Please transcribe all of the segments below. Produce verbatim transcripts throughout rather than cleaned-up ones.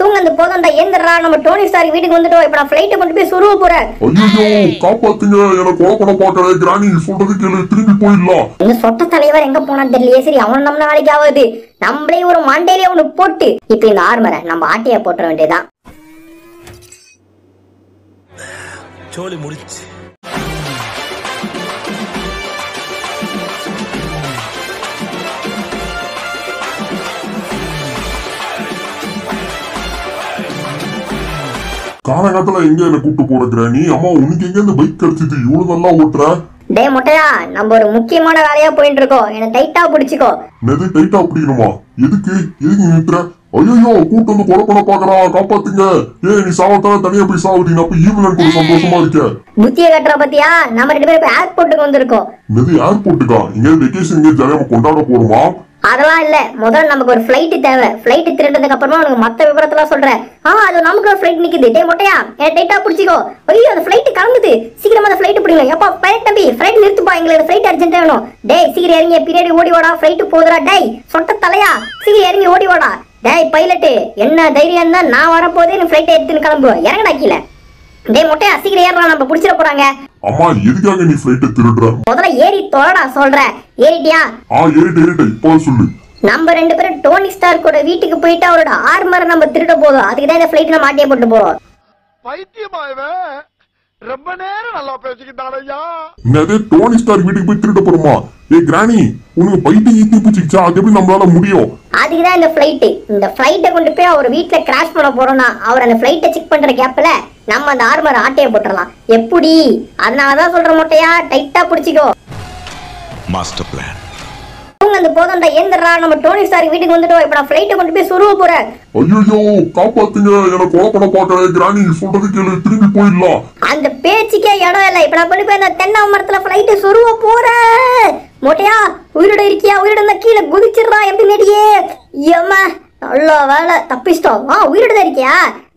தூங்குனது போதும் தான், ஏந்திரா நம்ம டோனி ஸ்டார் வீட்டுக்கு வந்துட்டோம், இப்போ நான் ஃளைட் கொண்டு போய் சுருவ போறேன். ஐயோ காப்பாத்துங்க, என்ன கொலை பண்ண போறானே கிரானி, சொல்றது கேளு, திரும்பி போயிடலாம். இந்த சொட்ட தலைவர் எங்க போனான்னு தெரியல, சரி அவன் நம்ம நாளைக்கு ஆவது நம்மளே ஒரு மண்டையிலே ஒன்னு போட்டு இப்போ இந்த ஆர்மரை நம்ம ஆட்டியா போட்டுற வேண்டியதான். சோலி முடிச்சு காலகாலத்துல எங்க என்ன கூப்பிட்டு போறக்கிற நீ அம்மா, உனக்கு எங்க இந்த பைக் கிடைச்சது, இவ்வளவு நல்லா ஓட்டுற? டே மொட்டையா, நம்ம ஒரு முக்கியமான வேலையா போயிட்டு இருக்கோம், என்ன டைட்டா பிடிச்சிக்கோ. எது டைட்டா பிடிக்கணுமா? எதுக்கு எதுக்கு நிறுத்துற? ஐயோ கூட்டு வந்து கொலை பண்ண பாக்குறா, காப்பாத்துங்க. ஏ நீ சாவத்தான தனியா போய் சாவுறீங்க, அப்ப ஈவலன் கூட சந்தோஷமா இருக்க. புத்திய கட்டுற பத்தியா, நம்ம ரெண்டு பேரும் இப்ப ஏர்போர்ட்டுக்கு வந்திருக்கோம். எது ஏர்போர்ட்டுக்கா? இங்க வெக்கேஷன் இங்க ஜாலியா கொண்டாட போறோமா? அதெல்லாம் இல்ல, முதல்ல நமக்கு ஒரு ஃபிளைட் தேவை. ஃபிளைட் திருட்டதுக்கு அப்புறமா உனக்கு மத்த விவரத்தெல்லாம் சொல்றேன். ஆமா அது நமக்கு ஒரு ஃபிளைட் நிக்குது. டே மொட்டையா, என்ன டைட்டா பிடிச்சிக்கோ. ஐயோ அந்த ஃபிளைட் கிளம்புது, சீக்கிரமா அந்த ஃபிளைட் பிடிக்கணும். எப்பா பைலட் தம்பி ஃபிளைட் நிறுத்துப்பா, எங்களுக்கு ஃபிளைட் அர்ஜென்ட்டா வேணும். டே சீக்கிரம் இறங்கி பின்னாடி ஓடி வாடா, ஃபிளைட் போகுதுடா. டே சொட்ட தலையா, சீக்கிரம் இறங்கி ஓடி வாடா. டேய் பைலட்டு, என்ன தைரியம் தான், நான் வரப்போதே நீ ஃபிளைட்டை எடுத்துன்னு கிளம்பு, இறங்கடா கீழே. டேய் மொட்டையா சீக்கிரம் ஏறலாம், நம்ம புடிச்சிட போறாங்க. அம்மா எதுக்காக நீ ஃபிளைட்டை திருடுற? முதல்ல ஏறி தோடா சொல்றேன். ஏறிட்டியா? ஆ ஏறிட்டு ஏறிட்டு இப்போ சொல்லு. நம்ம ரெண்டு பேரும் டோனி ஸ்டார் கூட வீட்டுக்கு போயிட்டு அவரோட ஆர்மரை நம்ம திருட போறோம். அதுக்கு தான் இந்த ஃபிளைட் நம்ம மாட்டியே போட்டு போறோம். பைத்தியமா இவன், ரொம்ப நேரம் நல்லா பேசிக்கிட்டானே ஐயா. என்னது டோனி ஸ்டார் வீட்டுக்கு போய் திருட போறோமா? ஏ கிரானி, உனக்கு பைத்தியம் பிடிச்சிச்சா? அது எப்படி நம்மளால முடியும்? அதுக்கு தான் இந்த ஃபிளைட், இந்த ஃபிளைட்டை கொண்டு போய் அவர் வீட்ல கிராஷ் பண்ண போறோம்னா, அவர் அந்த ஃபிளைட்டை செக் பண்ற கேப்ல நம்ம அந்த ஆர்மர் ஆட்டையை போட்டுடலாம். எப்படி? அதனால தான் சொல்ற மொட்டையா, டைட்டா பிடிச்சிக்கோ. மாஸ்டர் பிளான் தூங்குனது போதும் தான், ஏந்திரா நம்ம டோனி ஸ்டார் வீட்டுக்கு வந்துட்டோம், இப்போ நான் ஃபிளைட்டை கொண்டு போய் சுருவ போறேன். ஐயோ காப்பாத்துங்க, என்ன கொலை பண்ண போறானே கிரானி, சொல்றது கேளு, திரும்பி போயிடலாம். அந்த பேச்சுக்கே இடம் இல்லை, இப்போ நான் கொண்டு போய் அந்த தென்னை மரத்துல ஃபிளைட்டை சுருவ போறேன். மொட்டையா உயிரோட இருக்கியா? உயிரோட இருந்தா கீழே குதிச்சிடறா. எப்படி நடியே ஏமா, நல்ல வேலை தப்பிச்சிட்டோம். ஆ உயிரோட தான் இருக்கியா?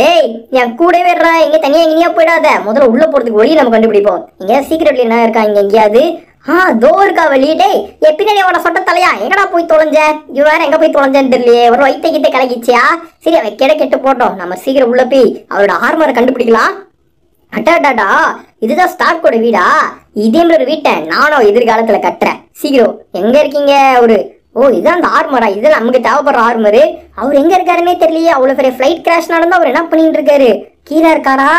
டேய் என் கூடவே இருடா, எங்க தனியா எங்கேயா போயிடாத. முதல்ல உள்ள போறதுக்கு வழி நம்ம கண்டுபிடிப்போம். எங்க சீக்கிரட்ல என்ன இருக்கா? இங்க எங்கேயாவது ஆ தோ இருக்கா வழி. டேய் எப்பின்னாடி அவனை சொட்ட தலையா, எங்கடா போய் தொலைஞ்ச? இவ வேற எங்க போய் தொலைஞ்சேன்னு தெரியலையே, ஒரு வைத்த கிட்ட கலக்கிச்சியா? சரி அவன் கிட கெட்டு போட்டோம், நம்ம சீக்கிரம் உள்ள போய் அவரோட ஆர்மரை கண்டுபிடிக்கலாம். அட்டாடாடா, இதுதான் ஸ்டார்க்கோட வீடா? இதே மாதிரி ஒரு வீட்டை நானும் எதிர்காலத்துல கட்டுறேன். சீக்கிரம் எங்க இருக்கீங்க அவரு? ஓ இதுதான் அந்த ஆர்மரா, இதுதான் நமக்கு தேவைப்படுற ஆர்மரு. அவர் எங்க இருக்காருன்னே தெரியலையே, அவ்வளவு பெரிய ஃபிளைட் கிராஷ் நடந்தா அவர் என்ன பண்ணிட்டு இருக்காரு? கீழே இருக்காரா?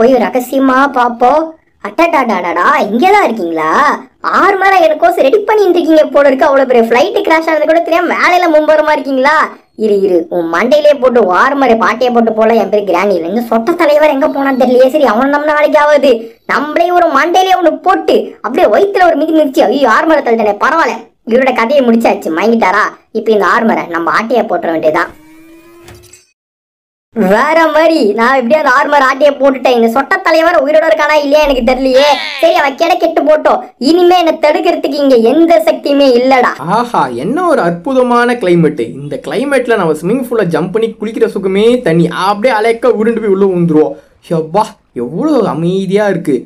போய் ரகசியமா பாப்போம். அட்டாடாடாடாடா, இங்கேதான் இருக்கீங்களா? ஆர்மரா எனக்கோசு ரெடி பண்ணிட்டு இருக்கீங்க போல இருக்கு, அவ்வளவு பெரிய ஃபிளைட் கிராஷ் ஆனது கூட தெரியாம வேலையில மும்பரமா இருக்கீங்களா? இரு இரு உன் மண்டையிலே போட்டு ஆர்மரை பாட்டியை போட்டு போல. என் பேர் கிரானி, இந்த சொட்ட தலைவர் எங்க போனான்னு தெரியலையே, சரி அவன் நம்ம நாளைக்கு ஆகுது, நம்மளே ஒரு மண்டையிலே ஒன்று போட்டு அப்படியே வயிற்றுல ஒரு மிதி மிதிச்சு. ஐயோ ஆர்மரை தள்ளிட்டேனே, பரவாயில்ல இவரோட கதையை முடிச்சாச்சு, மயங்கிட்டாரா? இப்ப இந்த ஆர்மரை நம்ம ஆட்டைய போட்டுற வேண்டியதான். வேற மாதிரி நான் எப்படியா அந்த ஆர்மர் ஆட்டைய போட்டுட்டேன். இந்த சொட்ட தலைவர உயிரோட இருக்கானா இல்லையா எனக்கு தெரியலையே, சரி அவ கிட கெட்டு போட்டோம், இனிமே என்ன தடுக்கிறதுக்கு இங்க எந்த சக்தியுமே இல்லடா. ஆஹா என்ன ஒரு அற்புதமான கிளைமேட், இந்த கிளைமேட்ல நம்ம ஸ்விமிங் பூல்ல ஜம்ப் பண்ணி குளிக்கிற சுகமே தண்ணி, அப்படியே அலைக்க உருண்டு போய் உள்ள உந்துருவோம். ஷப்பா எவ்வளவு அமைதியா இருக்கு.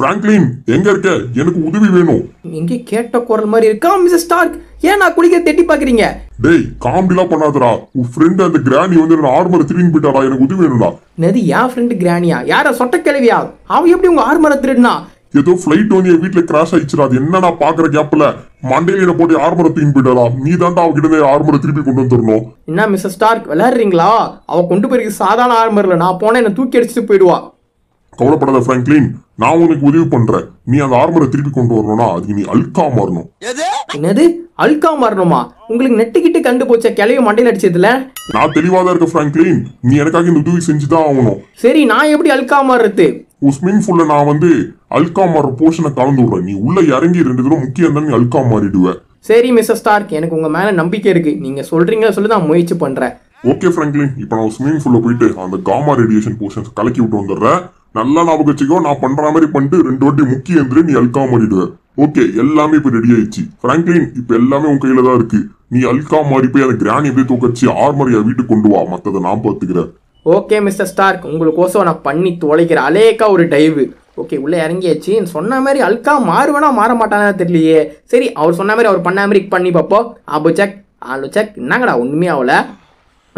பிராங்க்ளின் எங்க இருக்க? எனக்கு உதவி வேணும். எங்க கேட்ட குரல் மாதிரி இருக்கா மிஸ்டர் ஸ்டார்க்? ஏன் நான் குளிக்க தேடி பாக்குறீங்க? டேய் காமெடிலா பண்ணாதடா, உன் ஃப்ரெண்ட் அந்த கிரானி வந்து என்ன ஆர்மரை திருடின்னு போயிட்டாடா, எனக்கு உதவி வேணும்டா. நதி என் ஃப்ரெண்ட் கிரானியா? யார சொட்ட கிளவியா? அவன் எப்படி உங்க ஆர்மரை திருடினா? ஏதோ ஃபிளைட் வந்து என் வீட்டுல கிராஷ் ஆயிடுச்சுடா, அது என்ன நான் பாக்குற கேப்ல மண்டையில என்ன போட்டு ஆர்மரை திரும்பி போயிட்டாடா, நீ தாண்டா அவகிட்ட ஆர்மரை திருப்பி கொண்டு வந்துடணும். என்ன மிஸ்டர் ஸ்டார்க் விளையாடுறீங்களா? அவ கொண்டு போயிருக்கு சாதாரண ஆர்மர்ல, நான் போனா என்ன தூக்கி அடிச்சுட்டு போயிடுவா. கவலைப்படாத பிராங்க்ளின், நான் உனக்கு உதவி பண்றேன், நீ அந்த ஆர்மரை திருப்பி கொண்டு வரணும்னா அதுக்கு நீ அல்கா மாறணும். என்னது அல்கா மாறணுமா? உங்களுக்கு நெட்டுக்கிட்டு கண்டு போச்ச கிளைய மண்டையில அடிச்சதுல நான் தெளிவாதான் இருக்க பிராங்க்ளின், நீ எனக்காக இந்த உதவி செஞ்சுதான் ஆகணும். சரி நான் எப்படி அல்கா மாறுறது? ஸ்விமிங் பூல்ல நான் வந்து அல்கா மாறுற போர்ஷனை கலந்து விடுறேன், நீ உள்ள இறங்கி ரெண்டு தூரம் முக்கியம் தான், நீ அல்கா மாறிடுவ. சரி மிஸ்டர் ஸ்டார்க், எனக்கு உங்க மேல நம்பிக்கை இருக்கு, நீங்க சொல்றீங்க சொல்லி நான் முயற்சி பண்றேன். ஓகே பிராங்க்ளின், இப்போ நான் ஸ்விமிங் பூல்ல போயிட்டு அந்த காமா ரேடியேஷன் போர்ஷன்ஸ் கலக்கி விட்டு வந்துடுறேன். நல்லா ஞாபகம் வச்சுக்கோ, நான் பண்ற மாதிரி பண்ணிட்டு ரெண்டு வாட்டி முக்கிய எந்திரி, நீ அல்கா மாறிடுவேன். ஓகே எல்லாமே இப்போ ரெடி ஆயிடுச்சு பிராங்க்ளின், இப்போ எல்லாமே உன் கையில தான் இருக்கு, நீ அல்கா மாறி போய் அந்த கிராணி போய் தூக்கச்சு ஆர்மரியா வீட்டுக்கு கொண்டு வா, மற்றதை நான் பார்த்துக்கிறேன். ஓகே மிஸ்டர் ஸ்டார்க், உங்களுக்கோசம் நான் பண்ணி தொலைக்கிற அலேக்கா ஒரு டைவு. ஓகே உள்ளே இறங்கியாச்சு, சொன்ன மாதிரி அல்கா மாறுவேனா மாற மாட்டானா தெரியலையே, சரி அவர் சொன்ன மாதிரி அவர் பண்ண மாதிரி பண்ணி பார்ப்போம். ஆபோ செக் ஆலோ செக், என்னங்கடா ஒன்றுமே ஆகல.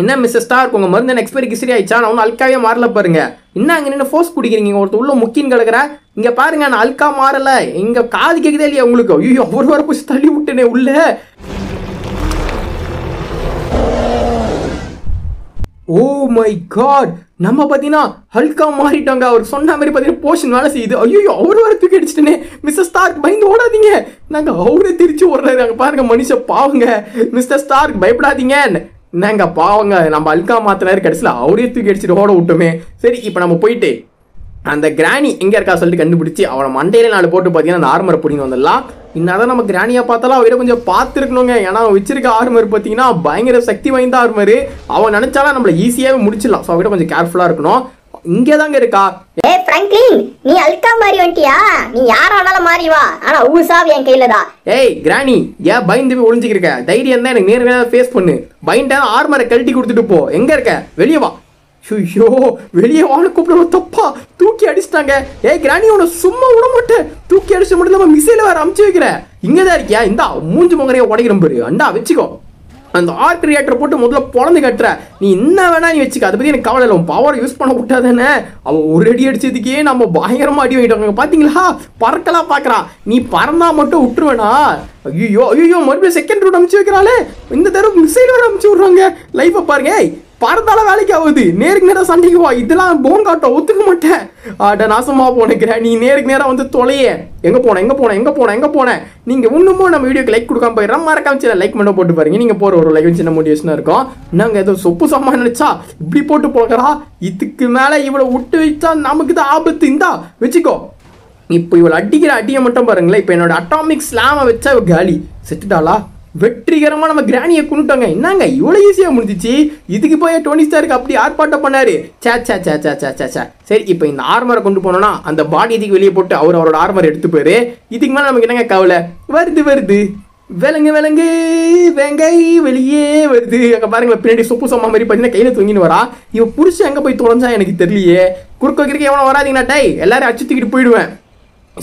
In a Missus Stark, Mother and Expert Gisriachan on Alkaya Marla Purga. In a force pudding or Tulu Mukin Galagra, in a parting an Alka Marla, in a Kadi Gagalia Uluko, you over push Talibut and Ulla. Oh my god! நம்ம பாத்தினா ஹல்கா மாறிட்டாங்க அவர் சொன்ன மாதிரி பாத்தினா போஷன் வேலை செய்யுது ஐயோ அவர் வர தூக்கி அடிச்சிட்டனே மிஸ்டர் ஸ்டார்க் பயந்து ஓடாதீங்க நாங்க அவரே திருப்பி ஓடுறாங்க பாருங்க மனுஷ பாவங்க மிஸ்டர் ஸ்டார்க் பயப்படாதீங்க நாங்க பாவங்க நம்ம ஹல்கா மாத்தினாரு கடைசில அவரே தூக்கி அடிச்சிட்டு ஓட விட்டுமே சரி இப்போ நம்ம போயிடு அந்த கிரானி எங்க இருக்கா சொல்லிட்டு கண்டுபிடிச்சி அவளை மண்டையில நாலு போட்டு பாத்தீங்கன்னா அந்த ஆர்மர் புடிங்க வந்தலாம் இன்னதான் நம்ம கிரானியா பார்த்தாலும் அவரை கொஞ்சம் பார்த்துருக்கணுங்க ஏன்னா வச்சிருக்க ஆர்மர் பார்த்தீங்கன்னா பயங்கர சக்தி வாய்ந்த ஆர்மர் அவன் நினைச்சாலும் நம்மள ஈஸியாவே முடிச்சிடலாம் ஸோ அவரை கொஞ்சம் கேர்ஃபுல்லா இருக்கணும் இங்கே தாங்க இருக்கா ஏ பிராங்க்ளின் நீ அல்கா மாறி வந்துட்டியா நீ யாரானாலும் மாறி வா ஆனா ஊசாவ் என் கையிலடா ஏய் கிரானி ஏ பைண்ட் போய் ஒளிஞ்சிக்கிருக்க தைரியம் தான் எனக்கு நேரா ஃபேஸ் பண்ணு பைண்டா ஆர்மரை கழட்டி கொடுத்துட்டு போ எங்க இருக்க வெளிய வா ஐயோ வெளியே வாழ கூப்பிட தப்பா தூக்கி அடிச்சிட்டாங்க ஏ கிரானி உன சும்மா விட மாட்டேன் தூக்கி அடிச்ச மட்டும் இல்லாம மிசைல வேற அமுச்சு வைக்கிற இங்கதான் இருக்கியா இந்தா மூஞ்சி மொங்கரையை உடைக்கிறேன் பாரு அண்டா வச்சுக்கோ அந்த ஆர்க் ரியாக்டர் போட்டு முதல்ல பொழந்து கட்டுற நீ என்ன வேணா நீ வச்சுக்க அதை பத்தி எனக்கு கவலை இல்லை பவர் யூஸ் பண்ண விட்டாதானே அவன் ஒரு அடி அடிச்சதுக்கே நம்ம பயங்கரமா அடி வாங்கிட்டாங்க பாத்தீங்களா பறக்கலாம் பாக்குறான் நீ பறந்தா மட்டும் விட்டுருவேனா ஐயோ ஐயோ மறுபடியும் செகண்ட் ரூட் அமுச்சு வைக்கிறாளே இந்த தடவை மிசைல் வேற அமுச்சு விடுறாங்க லைஃப பாருங்க பறந்தால வேலைக்கு ஆகுது நேருக்கு நேரம் சண்டைக்கு வா இதெல்லாம் போன் காட்டம் ஒத்துக்க மாட்டேன் ஆட நாசமா போனேங்கிற நீ நேருக்கு நேரம் வந்து தொலையே எங்க போன எங்க போன எங்க போன எங்க போன நீங்க ஒண்ணுமோ நம்ம வீடியோக்கு லைக் கொடுக்காம போயிடுறோம் மறக்காம லைக் மட்டும் போட்டு பாருங்க நீங்க போற ஒரு லைக் சின்ன மோட்டிவேஷனா இருக்கும் நாங்க ஏதோ சொப்பு சாமான் நினைச்சா இப்படி போட்டு போகிறா இதுக்கு மேல இவ்வளவு விட்டு வச்சா நமக்கு தான் ஆபத்து இந்தா வச்சுக்கோ இப்போ இவ்வளவு அடிக்கிற அடியை மட்டும் பாருங்களேன் இப்போ என்னோட அட்டாமிக் ஸ்லாம வச்சா காலி செத்துட்டாளா வெற்றிகரமா நம்ம கிரானியை கொண்டுட்டாங்க என்னங்க இவ்வளவு ஈஸியா முடிஞ்சிச்சு இதுக்கு போய் டோனி ஸ்டார்க்கு அப்படி ஆர்ப்பாட்டம் பண்ணாரு சே சே சே சே சே சே சே சரி இப்போ இந்த ஆர்மரை கொண்டு போனோம்னா அந்த பாடி இதுக்கு வெளியே போட்டு அவர் அவரோட ஆர்மர் எடுத்து போயிரு இதுக்கு மேலே நமக்கு என்னங்க கவலை வருது வருது விலங்கு விலங்கு வெங்கை வெளியே வருது அங்கே பாருங்களேன் பின்னாடி சொப்பு சம்மா மாதிரி பார்த்தீங்கன்னா கையில தொங்கின்னு வரா இவன் புரிச்சு எங்கே போய் தொலைஞ்சா எனக்கு தெரியலையே குறுக்க வைக்கிறதுக்கு எவனோ வராதிங்கன்னா டை எல்லாரும் அச்சு தூக்கிட்டு போயிடுவேன்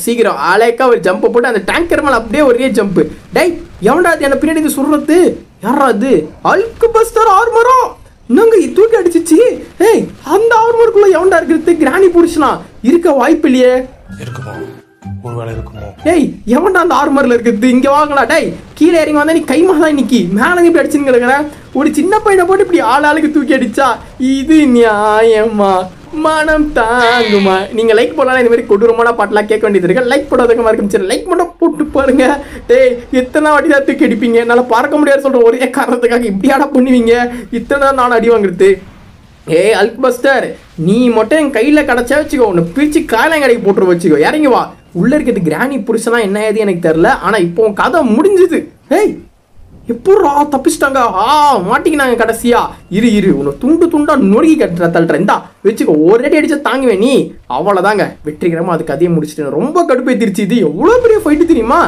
சீக்கிரம் ஆலைக்கா ஒரு ஜம்ப் போட்டு அந்த டேங்கர் மேல அப்படியே ஒரே ஜம்ப் டை எவன்டா என்ன பின்னாடி இது சுடுறது யாரா அது அல்க் பஸ்டர் ஆர்மரா இன்னங்க தூக்கி அடிச்சிச்சு ஏய் அந்த ஆர்மருக்குள்ள எவன்டா இருக்கிறது கிரானி புடிச்சனா இருக்க வாய்ப்பு இல்லையே இருக்குமா ஒருவேளை இருக்குமா ஏய் எவன்டா அந்த ஆர்மர்ல இருக்குது இங்க வாங்கடா டை கீழே இறங்கி வந்தா நீ கைமாதா இன்னைக்கு மேல இப்படி அடிச்சிங்கறங்கற ஒரு சின்ன பையனை போட்டு இப்படி ஆள ஆளுக்கு தூக்கி அடிச்சா இது நியாயமா மனம் தாங்குமா நீங்க லைக் போடலாம் இந்த மாதிரி கொடூரமான பாட்டெல்லாம் கேட்க வேண்டியது இருக்கு லைக் போடாதவங்க மறக்காம சரி லைக் மட்டும் போட்டு பாருங்க டேய் எத்தனை வாட்டி தான் தூக்கி அடிப்பீங்க என்னால் பார்க்க முடியாது சொல்ற ஒரே காரணத்துக்காக இப்படியாடா பண்ணுவீங்க இத்தனை தான் நான் அடி வாங்குறது ஏய் அல்க் பஸ்டர் நீ மட்டும் என் கையில கிடைச்சா வச்சுக்கோ உன்னை பிரிச்சு காலங்கடைக்கு போட்டு வச்சுக்கோ இறங்கி வா உள்ள இருக்கிறது கிரானி புருஷனா என்ன ஏது எனக்கு தெரியல ஆனா இப்போ கதை முடிஞ்சுது ஏய் எப்போரா தப்பிச்சிட்டாங்க ஆ மாட்டிக்கினாங்க கடைசியா இரு இரு உன்னை துண்டு துண்டா நொறுக்கி கட்டுற தள்ளுற இந்தா வச்சுக்கோ ஒரே அடி அடிச்சா தாங்குவேன் நீ அவ்வளோதாங்க வெற்றிகரமாக அது கதையை முடிச்சுட்டு ரொம்ப கடுப்பை திருச்சி இது எவ்வளோ பெரிய ஃபைட்டு தெரியுமா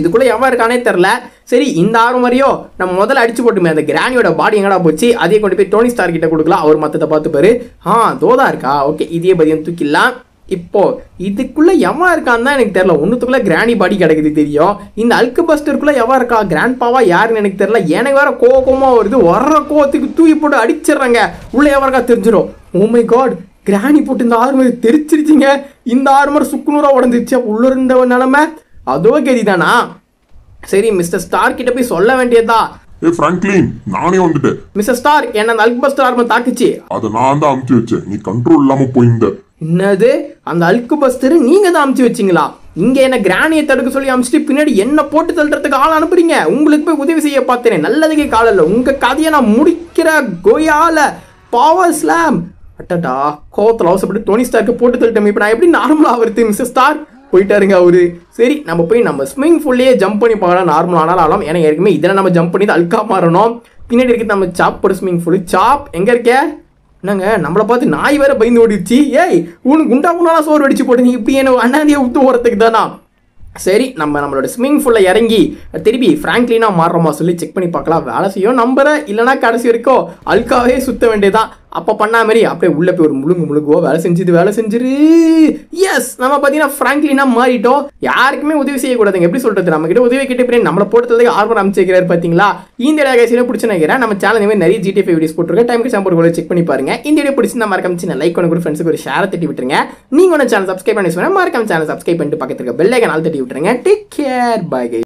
இதுக்குள்ளே எவ்வளோ இருக்கானே தெரில சரி இந்த ஆறு மாதிரியோ நம்ம முதல்ல அடிச்சு போட்டுமே அந்த கிரானியோட பாடி எங்கடா போச்சு அதே கொண்டு போய் டோனி ஸ்டார் கிட்ட கொடுக்கலாம் அவர் மற்றத்தை பார்த்துப்பாரு ஆ தோதா இருக்கா ஓகே இதே பதியம் தூக்கிடலாம் இப்போ இதுக்குள்ள எவன் இருக்கான்னு தான் எனக்கு தெரியல ஒன்றுத்துக்குள்ள கிரானி பாடி கிடைக்குது தெரியும் இந்த அல்க் பஸ்டருக்குள்ள எவன் இருக்கா கிராண்ட் பாவா யாருன்னு எனக்கு தெரியல எனக்கு வேற கோவமா வருது வர்ற கோவத்துக்கு தூக்கி போட்டு அடிச்சிடுறாங்க உள்ள எவன் இருக்கா தெரிஞ்சிடும் ஓ மை காட் கிரானி போட்டு இந்த ஆர்மர் தெரிச்சிருச்சிங்க இந்த ஆர்மர் சுக்குநூறா உடஞ்சிருச்சு உள்ள இருந்த நிலைமை அதோ கதி தானா சரி மிஸ்டர் ஸ்டார் கிட்ட போய் சொல்ல வேண்டியதா ஏ பிராங்க்ளின் நானே வந்துட்டேன் மிஸ்டர் ஸ்டார் என்ன அந்த அல்க் பஸ்டர் ஆர்மர் தாக்குச்சு அதை நான் தான் அமுச்சு வச்சேன் நீ கண்ட்ரோல் இல்லாம போயிருந்த என்னது அந்த அல்க் பஸ்டர் நீங்க தான் அமுச்சு வச்சிங்களா இங்க என்ன கிரானியை தடுக்க சொல்லி அமுச்சுட்டு பின்னாடி என்ன போட்டு தள்ளுறதுக்கு ஆள் அனுப்புறீங்க உங்களுக்கு போய் உதவி செய்ய பார்த்தேன் நல்லதுக்கே கால இல்லை உங்க கதையை நான் முடிக்கிற கோயால பவர் ஸ்லாம் அட்டடா கோவத்தில் அவசப்பட்டு டோனி ஸ்டார்க்கு போட்டு தள்ளிட்டோம் இப்போ நான் எப்படி நார்மலாக வருது மிஸ்டர் ஸ்டார் போயிட்டாருங்க அவரு சரி நம்ம போய் நம்ம ஸ்விமிங் பூல்லையே ஜம்ப் பண்ணி பார்க்கலாம் நார்மல் ஆனாலும் ஆகலாம் ஏன்னா இருக்குமே இதில் நம்ம ஜம்ப் பண்ணி அல்கா மாறணும் பின்னாடி இருக்கிறது நம்ம சாப் போட ஸ்விமிங் பூல் சாப் எங்கே இருக்க என்னங்க நம்மளை பார்த்து நாய் வேற பயந்து ஓடிடுச்சு ஏய் உனக்கு குண்டா குண்டாலாம் சோறு அடிச்சு போட்டு நீ இப்படி என்ன அண்ணாந்தியை விட்டு ஓடுறதுக்கு தானா சரி நம்ம நம்மளோட ஸ்விமிங் ஃபுல்ல இறங்கி திருப்பி பிராங்க்ளினா மாறுறோமா சொல்லி செக் பண்ணி பார்க்கலாம் வேலை செய்யும் நம்புற இல்லைனா கடைசி வரைக்கும் அல்காவே சுத்த வேண்டியதான் அப்போ பண்ணா மாதிரி அப்படியே உள்ளே போய் ஒரு முழுங்கு முழுங்குவோம் வேலை செஞ்சது வேலை செஞ்சிரு எஸ் நம்ம பார்த்தீங்கன்னா ஃப்ராங்க்லினாக மாறிட்டோம். யாருக்குமே உதவி செய்யக்கூடாதுங்க, எப்படி சொல்கிறது, நம்மக்கிட்ட உதவி கிட்டே இப்படி நம்மளை போட்டதுக்கு ஆர்வம் அமைச்சிக்கிறாரு பார்த்தீங்களா. இந்த இடையா கைசியில் பிடிச்சி நினைக்கிறேன் நம்ம சேனல் மாதிரி நிறைய ஜிடிஎஃப் வீடியோஸ் போட்டுருக்கேன், டைமுக்கு சாம்பூர்களை செக் பண்ணி பாருங்க. இந்த வீடியோ பிடிச்சி நான் மறக்காம சின்ன லைக் பண்ணி கூட ஃப்ரெண்ட்ஸுக்கு ஒரு ஷேரை தட்டி விட்டுருங்க. நீங்கள் ஒன்று சேனல் சப்ஸ்கிரைப் பண்ணி சொன்னால் மறக்காம சேனல் சப்ஸ்கிரைப் பண்ணிட்டு பக்கத்துக்கு பெல் ஐக்கான் ஆல் தட்டி விட்டுருங்க. Take care, by.